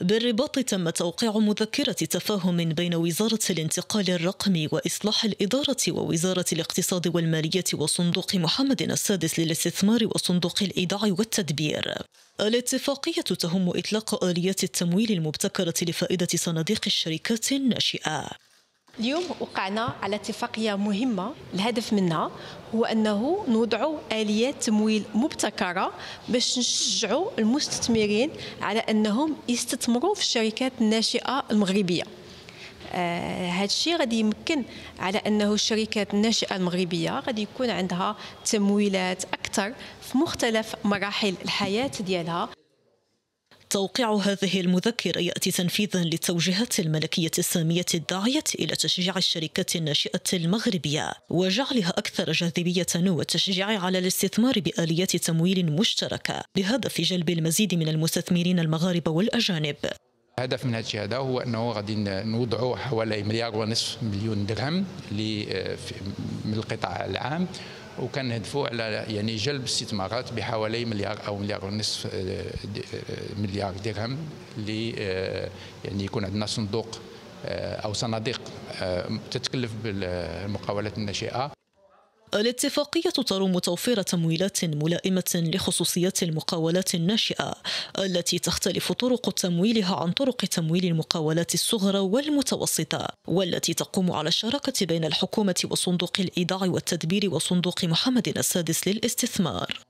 بالرباط تم توقيع مذكرة تفاهم بين وزارة الانتقال الرقمي وإصلاح الإدارة ووزارة الاقتصاد والمالية وصندوق محمد السادس للاستثمار وصندوق الإيداع والتدبير. الاتفاقية تهم إطلاق آليات التمويل المبتكرة لفائدة صناديق الشركات الناشئة. اليوم وقعنا على اتفاقية مهمة، الهدف منها هو أنه نوضع آليات تمويل مبتكرة باش نشجعوا المستثمرين على أنهم يستثمروا في الشركات الناشئة المغربية. هذا الشيء غادي يمكن على أنه الشركات الناشئة المغربية غادي يكون عندها تمويلات أكثر في مختلف مراحل الحياة ديالها. توقيع هذه المذكرة يأتي تنفيذا للتوجيهات الملكية السامية الداعية إلى تشجيع الشركات الناشئة المغربية وجعلها أكثر جاذبية والتشجيع على الاستثمار بآليات تمويل مشتركة بهدف جلب المزيد من المستثمرين المغاربة والأجانب. الهدف من هذا هو أنه غادي نوضعوا حوالي 1.5 مليار درهم من القطاع العام، وكنهدفوا على يعني جلب استثمارات بحوالي 1.5 مليار درهم، اللي يعني يكون عندنا صندوق أو صناديق تتكلف بالمقاولات الناشئة. الاتفاقية ترم توفير تمويلات ملائمة لخصوصيات المقاولات الناشئة التي تختلف طرق تمويلها عن طرق تمويل المقاولات الصغرى والمتوسطة، والتي تقوم على الشراكة بين الحكومة وصندوق الإيداع والتدبير وصندوق محمد السادس للاستثمار.